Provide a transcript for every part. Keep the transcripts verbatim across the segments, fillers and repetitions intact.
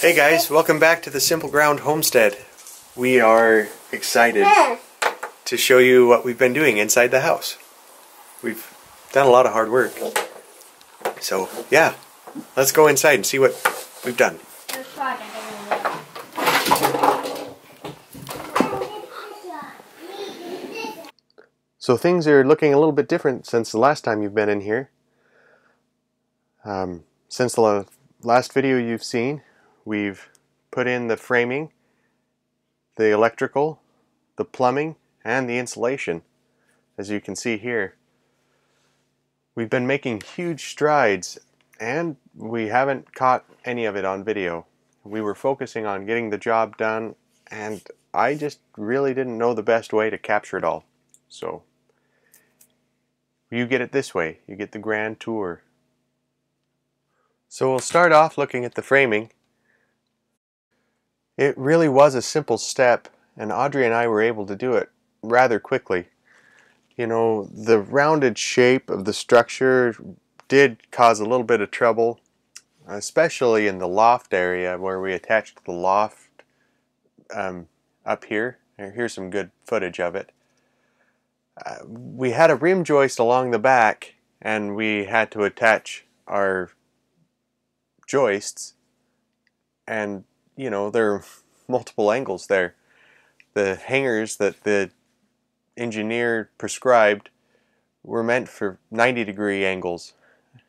Hey guys, welcome back to the Simple Ground Homestead. We are excited to show you what we've been doing inside the house. We've done a lot of hard work. So yeah, let's go inside and see what we've done. So things are looking a little bit different since the last time you've been in here. Um, since the last video you've seen, we've put in the framing, the electrical, the plumbing, and the insulation, as you can see here. We've been making huge strides, and we haven't caught any of it on video. We were focusing on getting the job done, and I just really didn't know the best way to capture it all. So, you get it this way. You get the grand tour. So we'll start off looking at the framing. It really was a simple step, and Audrey and I were able to do it rather quickly. You know, the rounded shape of the structure did cause a little bit of trouble, especially in the loft area where we attached the loft um, up here. Here's some good footage of it. Uh, we had a rim joist along the back, and we had to attach our joists, and you know, there are multiple angles there. The hangers that the engineer prescribed were meant for ninety degree angles.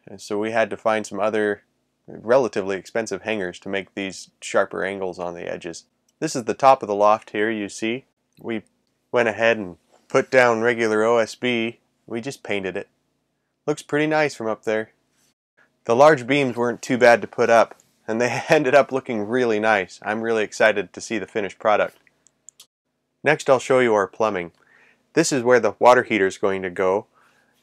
And so we had to find some other relatively expensive hangers to make these sharper angles on the edges. This is the top of the loft here, you see. We went ahead and put down regular O S B. We just painted it. Looks pretty nice from up there. The large beams weren't too bad to put up, and they ended up looking really nice. I'm really excited to see the finished product. Next, I'll show you our plumbing. This is where the water heater is going to go.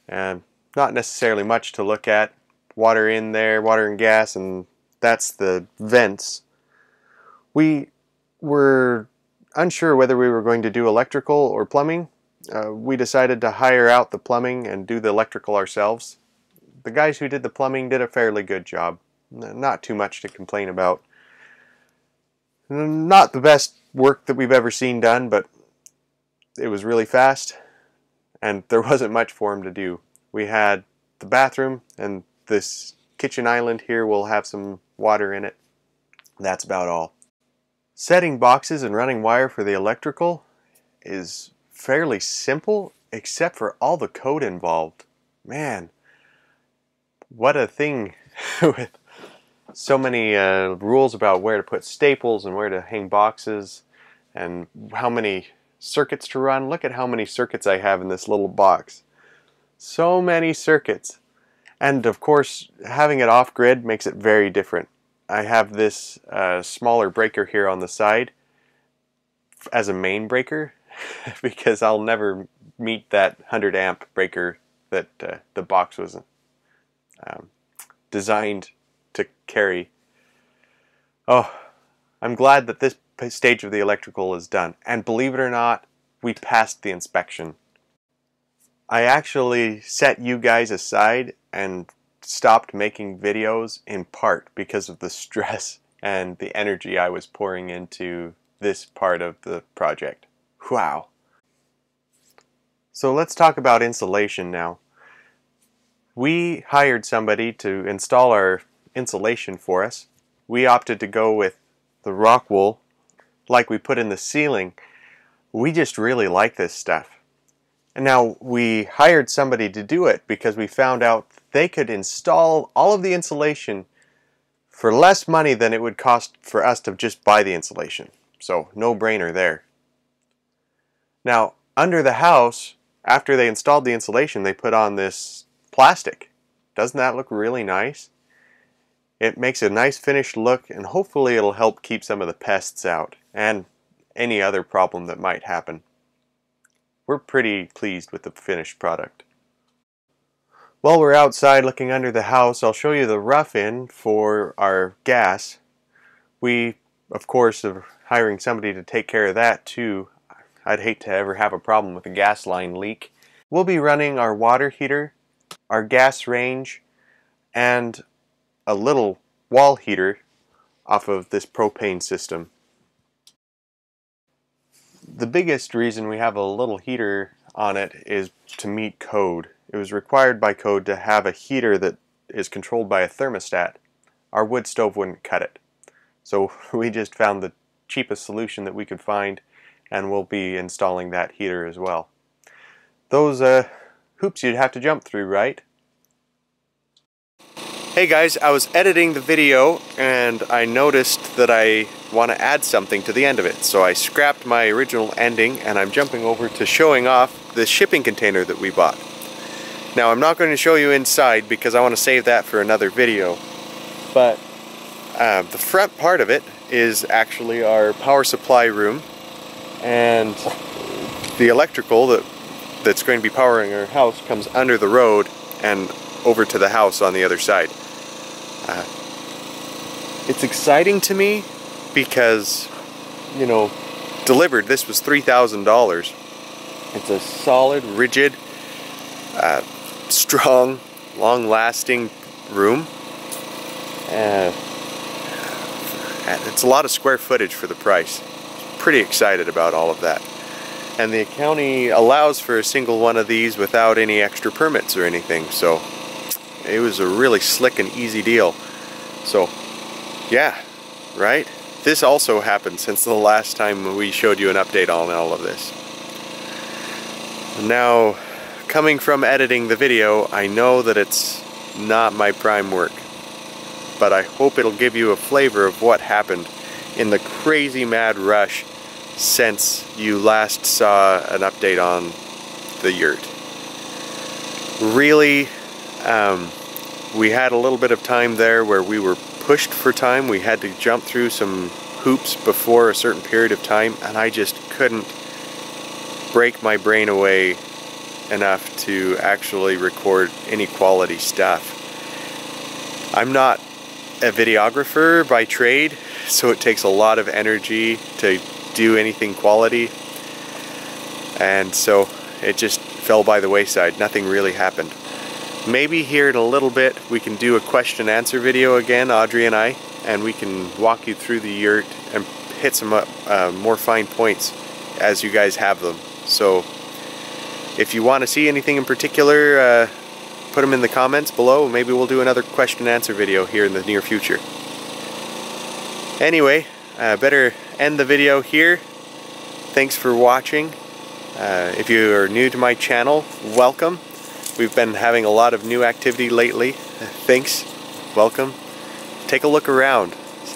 Um, not necessarily much to look at. Water in there, water and gas, and that's the vents. We were unsure whether we were going to do electrical or plumbing. Uh, we decided to hire out the plumbing and do the electrical ourselves. The guys who did the plumbing did a fairly good job. Not too much to complain about. Not the best work that we've ever seen done, but it was really fast, and there wasn't much for him to do. We had the bathroom, and this kitchen island here will have some water in it. That's about all. Setting boxes and running wire for the electrical is fairly simple, except for all the code involved. Man, what a thing with so many uh, rules about where to put staples and where to hang boxes and how many circuits to run. Look at how many circuits I have in this little box. So many circuits. And of course, having it off-grid makes it very different. I have this uh, smaller breaker here on the side as a main breaker because I'll never meet that one hundred amp breaker that uh, the box was um, designed to carry. Oh, I'm glad that this stage of the electrical is done, and believe it or not, we passed the inspection. I actually set you guys aside and stopped making videos in part because of the stress and the energy I was pouring into this part of the project. Wow. So let's talk about insulation now. We hired somebody to install our insulation for us. We opted to go with the rock wool like we put in the ceiling. We just really like this stuff. And now we hired somebody to do it because we found out they could install all of the insulation for less money than it would cost for us to just buy the insulation. So no brainer there. Now under the house, after they installed the insulation, they put on this plastic. Doesn't that look really nice? It makes a nice finished look, and hopefully it'll help keep some of the pests out and any other problem that might happen. We're pretty pleased with the finished product. While we're outside looking under the house, I'll show you the rough-in for our gas. We, of course, are hiring somebody to take care of that too. I'd hate to ever have a problem with a gas line leak. We'll be running our water heater, our gas range, and a little wall heater off of this propane system. The biggest reason we have a little heater on it is to meet code. It was required by code to have a heater that is controlled by a thermostat. Our wood stove wouldn't cut it. So we just found the cheapest solution that we could find, and we'll be installing that heater as well. Those uh, hoops you'd have to jump through, right? Hey guys, I was editing the video and I noticed that I want to add something to the end of it. So I scrapped my original ending and I'm jumping over to showing off the shipping container that we bought. Now I'm not going to show you inside because I want to save that for another video. But uh, the front part of it is actually our power supply room and the electrical that that's going to be powering our house comes under the road and over to the house on the other side. Uh, it's exciting to me because, you know, delivered this was three thousand dollars. It's a solid, rigid, uh, strong, long-lasting room. Uh, it's a lot of square footage for the price. Pretty excited about all of that. And the county allows for a single one of these without any extra permits or anything, so it was a really slick and easy deal. So yeah, right? This also happened since the last time we showed you an update on all of this. Now, coming from editing the video, I know that it's not my prime work, but I hope it'll give you a flavor of what happened in the crazy mad rush since you last saw an update on the yurt. Really, um, we had a little bit of time there where we were pushed for time. We had to jump through some hoops before a certain period of time, and I just couldn't break my brain away enough to actually record any quality stuff. I'm not a videographer by trade, so it takes a lot of energy to do anything quality, and so it just fell by the wayside. Nothing really happened. Maybe here in a little bit we can do a question and answer video again, Audrey and I, and we can walk you through the yurt and hit some uh, more fine points as you guys have them. So if you want to see anything in particular, uh, put them in the comments below. Maybe we'll do another question and answer video here in the near future. Anyway, I uh, better end the video here. Thanks for watching. Uh, if you are new to my channel, welcome. We've been having a lot of new activity lately. Thanks, welcome. Take a look around.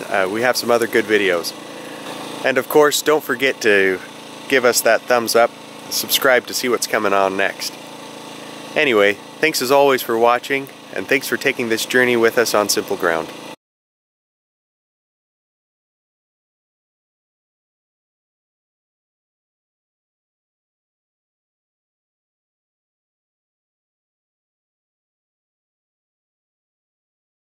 Uh, we have some other good videos. And of course, don't forget to give us that thumbs up, subscribe to see what's coming on next. Anyway, thanks as always for watching, and thanks for taking this journey with us on Simple Ground.